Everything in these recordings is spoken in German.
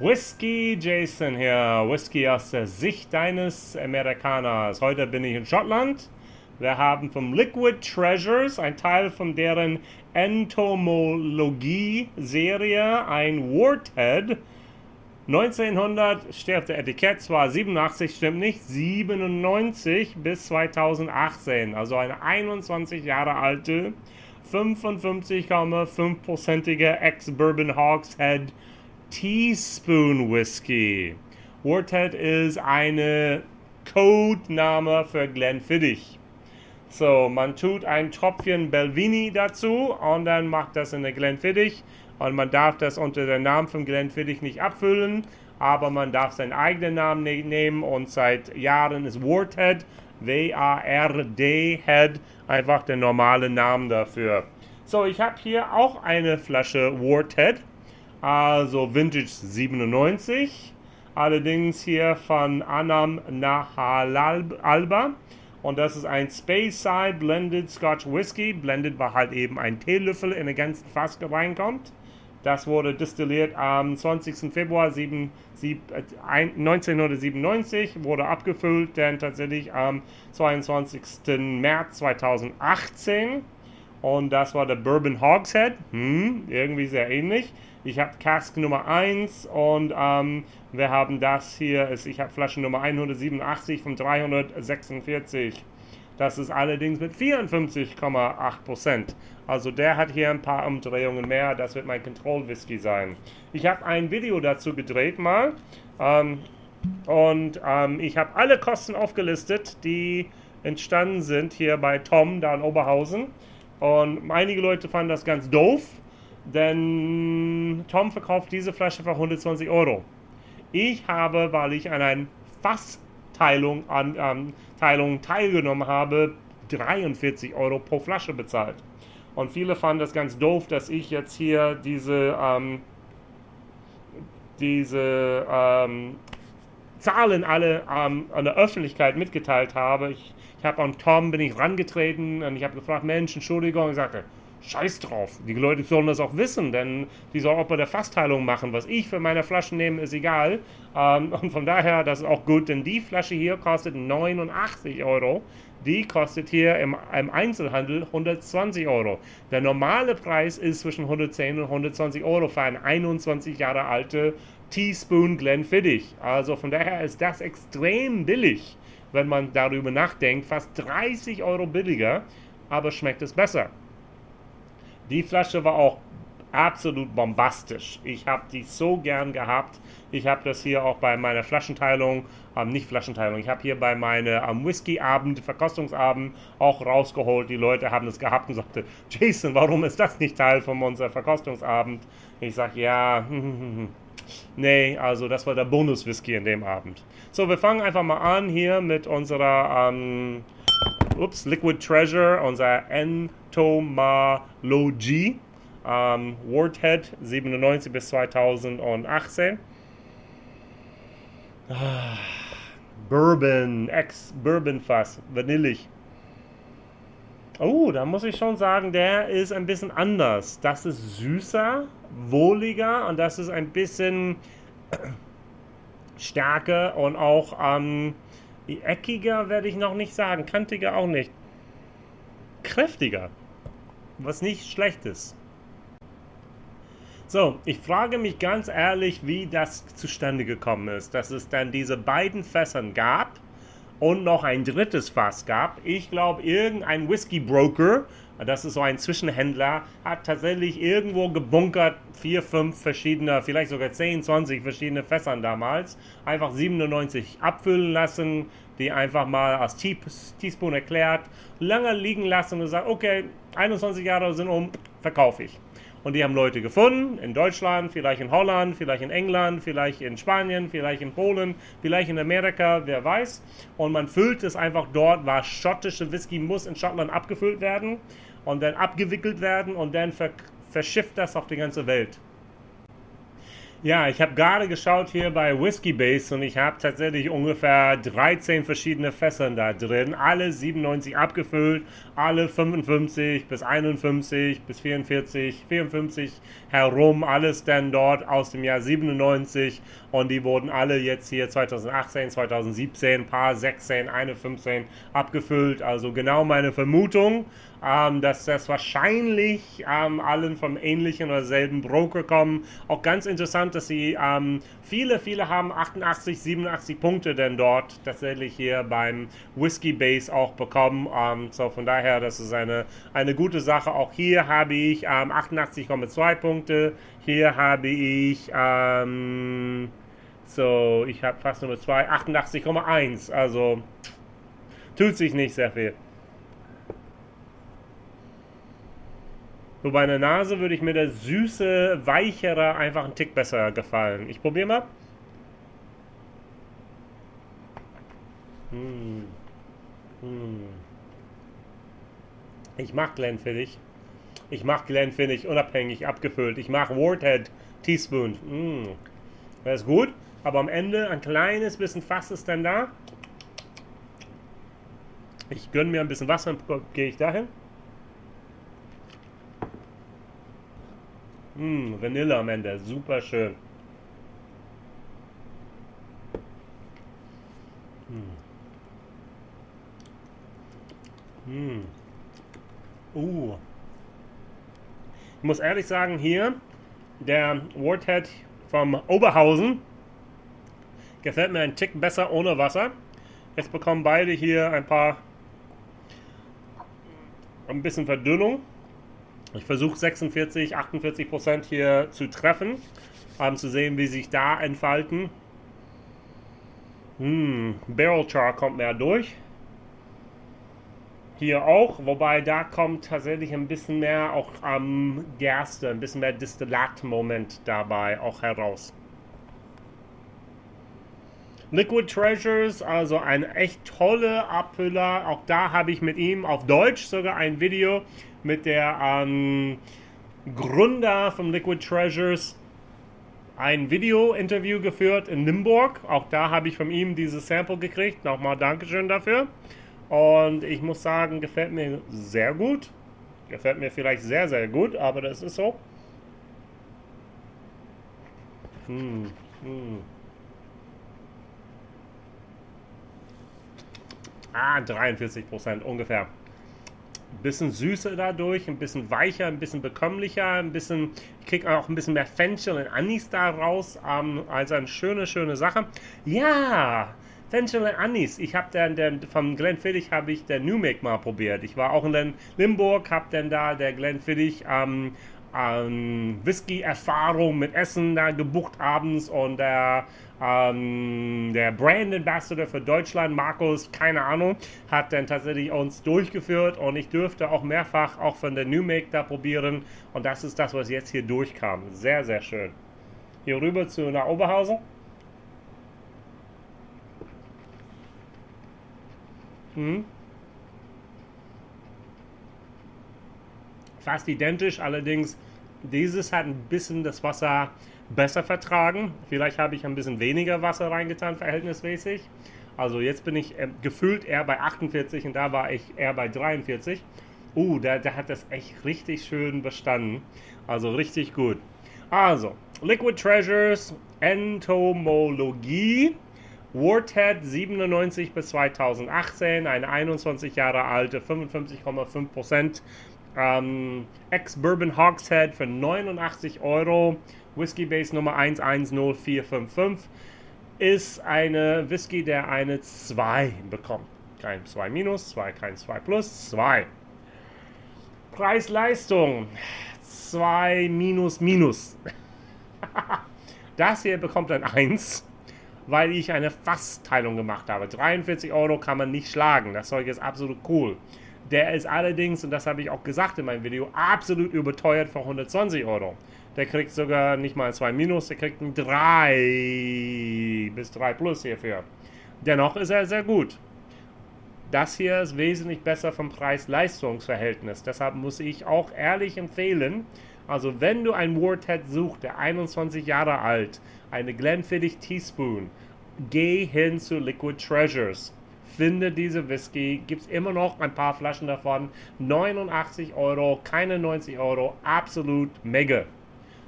Whiskey Jason hier, Whisky aus der Sicht eines Amerikaners. Heute bin ich in Schottland. Wir haben vom Liquid Treasures, ein Teil von deren Entomologie-Serie, ein Wardhead. 1900 steht der Etikett, zwar 87 stimmt nicht, 97 bis 2018, also eine 21 Jahre alte, 55,5%ige Ex-Bourbon Hogshead Teaspoon Whisky. Wardhead ist eine Codename für Glenfiddich. So, man tut ein Tropfen Balvenie dazu und dann macht das in der Glenfiddich. Und man darf das unter dem Namen von Glenfiddich nicht abfüllen, aber man darf seinen eigenen Namen nehmen. Und seit Jahren ist Wardhead, W-A-R-D-Head, einfach der normale Name dafür. So, ich habe hier auch eine Flasche Wardhead. Also Vintage 97, allerdings hier von Anam Nahalalba, und das ist ein Space Side Blended Scotch Whisky. Blended war halt eben ein Teelöffel in der ganzen Faske reinkommt. Das wurde destilliert am 20. Februar 1997, wurde abgefüllt dann tatsächlich am 22. März 2018. Und das war der Bourbon Hogshead, irgendwie sehr ähnlich. Ich habe Cask Nummer 1 und wir haben das hier, ich habe Flasche Nummer 187 von 346. Das ist allerdings mit 54,8%. Also der hat hier ein paar Umdrehungen mehr, das wird mein Control Whisky sein. Ich habe ein Video dazu gedreht mal ich habe alle Kosten aufgelistet, die entstanden sind hier bei Tom da in Oberhausen. Und einige Leute fanden das ganz doof, denn Tom verkauft diese Flasche für 120 Euro. Ich habe, weil ich an einer Fassteilung teilgenommen habe, 43 Euro pro Flasche bezahlt. Und viele fanden das ganz doof, dass ich jetzt hier diese Zahlen alle an der Öffentlichkeit mitgeteilt habe. Ich habe an Tom rangetreten und ich habe gefragt, Mensch, Entschuldigung, und ich sagte, scheiß drauf, die Leute sollen das auch wissen, denn die sollen auch bei der Fassteilung machen, was ich für meine Flaschen nehme, ist egal, und von daher, das ist auch gut, denn die Flasche hier kostet 89 Euro, die kostet hier im Einzelhandel 120 Euro. Der normale Preis ist zwischen 110 und 120 Euro für eine 21 Jahre alte Teaspoon Glenfiddich, also von daher ist das extrem billig. Wenn man darüber nachdenkt, fast 30 Euro billiger, aber schmeckt es besser. Die Flasche war auch absolut bombastisch. Ich habe die so gern gehabt. Ich habe das hier auch bei meiner Flaschenteilung, ich habe hier bei meiner Whisky-Abend, Verkostungsabend auch rausgeholt. Die Leute haben das gehabt und sagten, Jason, warum ist das nicht Teil von unserer Verkostungsabend? Ich sage, ja, nee, also das war der Bonus-Whisky in dem Abend. So, wir fangen einfach mal an hier mit unserer Liquid Treasure, unserer Entomologie, Wardhead 97 bis 2018. Bourbon, Ex-Bourbon-Fass, vanillig. Oh, da muss ich schon sagen, der ist ein bisschen anders. Das ist süßer, wohliger und das ist ein bisschen stärker und auch eckiger, werde ich noch nicht sagen, kantiger auch nicht. Kräftiger, was nicht schlecht ist. So, ich frage mich ganz ehrlich, wie das zustande gekommen ist, dass es dann diese beiden Fässern gab. Und noch ein drittes Fass gab. Ich glaube, irgendein Whisky Broker, das ist so ein Zwischenhändler, hat tatsächlich irgendwo gebunkert 4, 5 verschiedene, vielleicht sogar 10, 20 verschiedene Fässern damals. Einfach 97 abfüllen lassen, die einfach mal als Teaspoon erklärt, lange liegen lassen und gesagt, okay, 21 Jahre sind um, verkaufe ich. Und die haben Leute gefunden, in Deutschland, vielleicht in Holland, vielleicht in England, vielleicht in Spanien, vielleicht in Polen, vielleicht in Amerika, wer weiß. Und man füllt es einfach dort, weil schottische Whisky muss in Schottland abgefüllt werden und dann abgewickelt werden und dann verschifft das auf die ganze Welt. Ja, ich habe gerade geschaut hier bei Whiskey Base und ich habe tatsächlich ungefähr 13 verschiedene Fässern da drin. Alle 97 abgefüllt, alle 55 bis 51 bis 44, 54 herum, alles dann dort aus dem Jahr 97. Und die wurden alle jetzt hier 2018, 2017, paar 16, eine 15 abgefüllt. Also genau meine Vermutung, dass das wahrscheinlich allen vom ähnlichen oder selben Broker kommen. Auch ganz interessant, dass sie viele haben 88, 87 Punkte denn dort tatsächlich hier beim Whiskey Base auch bekommen. So von daher, das ist eine gute Sache. Auch hier habe ich 88,2 Punkte. Hier habe ich ich habe fast Nummer 2, 88,1. Also tut sich nicht sehr viel. So, bei einer Nase würde ich mir der süße, weichere einfach einen Tick besser gefallen. Ich probiere mal. Ich mag Glenfiddich. Ich mag Glenfiddich unabhängig abgefüllt. Ich mag Wardhead Teaspoon. Das ist gut, aber am Ende ein kleines bisschen Fass ist dann da. Ich gönne mir ein bisschen Wasser und gehe ich dahin. Vanille am Ende, super schön. Ich muss ehrlich sagen, hier der Wardhead vom Oberhausen gefällt mir ein Tick besser ohne Wasser. Jetzt bekommen beide hier ein bisschen Verdünnung. Ich versuche 46, 48% hier zu treffen, zu sehen, wie sich da entfalten. Barrel Char kommt mehr durch. Hier auch, wobei da kommt tatsächlich ein bisschen mehr auch am Gerste, ein bisschen mehr Distillat-Moment dabei auch heraus. Liquid Treasures, also ein echt toller Abfüller. Auch da habe ich mit ihm auf Deutsch sogar ein Video mit der Gründer von Liquid Treasures ein Video-Interview geführt in Limburg. Auch da habe ich von ihm dieses Sample gekriegt. Nochmal Dankeschön dafür. Und ich muss sagen, gefällt mir sehr gut. Gefällt mir vielleicht sehr, sehr gut, aber das ist so. Ah, 43% ungefähr. Ein bisschen süßer dadurch, ein bisschen weicher, ein bisschen bekömmlicher, ein bisschen, ich kriege auch ein bisschen mehr Fenchel und Anis da raus. Also eine schöne Sache. Ja, Fenchel und Anis. Ich habe dann vom Glenfiddich habe ich den New Make mal probiert. Ich war auch in Limburg, habe dann da der Glenfiddich Whisky-Erfahrung mit Essen da gebucht abends und der Brand Ambassador für Deutschland, Markus, keine Ahnung, hat dann tatsächlich uns durchgeführt und ich dürfte auch mehrfach auch von der New Make da probieren und das ist das, was jetzt hier durchkam. Sehr, sehr schön. Hier rüber zu nach Oberhausen. Fast identisch, allerdings dieses hat ein bisschen das Wasser besser vertragen. Vielleicht habe ich ein bisschen weniger Wasser reingetan, verhältnismäßig. Also jetzt bin ich gefühlt eher bei 48 und da war ich eher bei 43. Da hat das echt richtig schön bestanden. Also richtig gut. Also, Liquid Treasures, Entomologie. Wardhead 97 bis 2018, eine 21 Jahre alte, 55,5%. Ex-Bourbon Hogshead für 89 €. Whisky Base Nummer 110455 ist eine Whisky, der eine 2 bekommt. Kein 2 minus, 2, kein 2 plus, 2. Preis-Leistung 2 minus minus. Das hier bekommt ein 1, weil ich eine Fassteilung gemacht habe. 43 € kann man nicht schlagen. Das Zeug ist absolut cool. Der ist allerdings, und das habe ich auch gesagt in meinem Video, absolut überteuert für 120 €. Der kriegt sogar nicht mal ein 2 minus, der kriegt ein 3 bis 3 plus hierfür. Dennoch ist er sehr gut. Das hier ist wesentlich besser vom Preis-Leistungs-Verhältnis. Deshalb muss ich auch ehrlich empfehlen, also wenn du einen Wardhead suchst, der 21 Jahre alt, eine Glenfiddich Teaspoon, geh hin zu Liquid Treasures. Finde diese Whisky, gibt es immer noch ein paar Flaschen davon. 89 Euro, keine 90 Euro, absolut mega.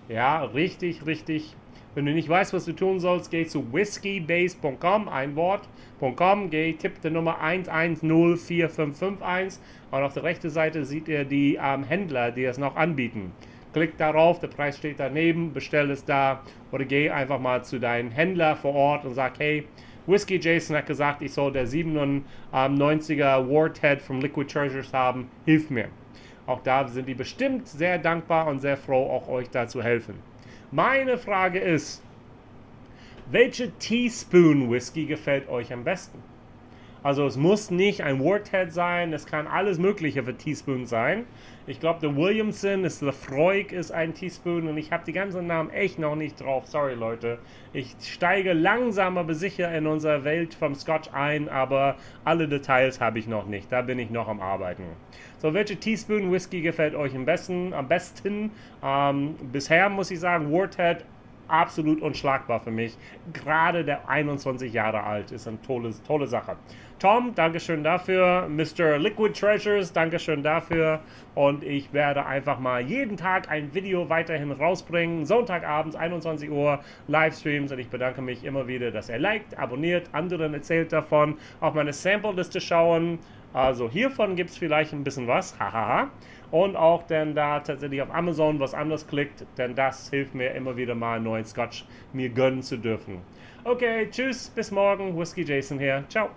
Ja, richtig, richtig. Wenn du nicht weißt, was du tun sollst, geh zu whiskybase.com, ein Wort.com, geh, tipp die Nummer 11045551 und auf der rechten Seite seht ihr die Händler, die es noch anbieten. Klick darauf, der Preis steht daneben, bestell es da oder geh einfach mal zu deinem Händler vor Ort und sag, hey, Whiskey Jason hat gesagt, ich soll der 97er Wardhead von Liquid Treasures haben, hilf mir. Auch da sind die bestimmt sehr dankbar und sehr froh, auch euch da zu helfen. Meine Frage ist, welche Teaspoon Whisky gefällt euch am besten? Also es muss nicht ein Wardhead sein, es kann alles mögliche für Teaspoon sein. Ich glaube, der Williamson, der Freud ist ein Teaspoon und ich habe die ganzen Namen echt noch nicht drauf. Sorry Leute, ich steige langsam aber sicher in unsere Welt vom Scotch ein, aber alle Details habe ich noch nicht, da bin ich noch am Arbeiten. So, welche Teaspoon Whisky gefällt euch am besten? Bisher muss ich sagen, Wardhead absolut unschlagbar für mich. Gerade der 21 Jahre alt ist eine tolle Sache. Tom, Dankeschön dafür. Mr. Liquid Treasures, Dankeschön dafür. Und ich werde einfach mal jeden Tag ein Video weiterhin rausbringen. Sonntagabends, 21 Uhr, Livestreams. Und ich bedanke mich immer wieder, dass ihr liked, abonniert, anderen erzählt davon. Auf meine Sample-Liste schauen. Also hiervon gibt es vielleicht ein bisschen was. Hahaha. Und auch denn da tatsächlich auf Amazon was anderes klickt, denn das hilft mir immer wieder mal einen neuen Scotch mir gönnen zu dürfen. Okay, tschüss, bis morgen. Whiskey Jason hier. Ciao.